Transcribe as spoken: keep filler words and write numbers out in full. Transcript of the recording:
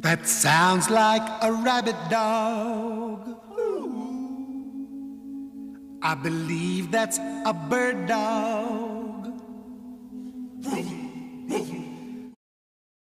That sounds like a rabbit dog. I believe that's a bird dog.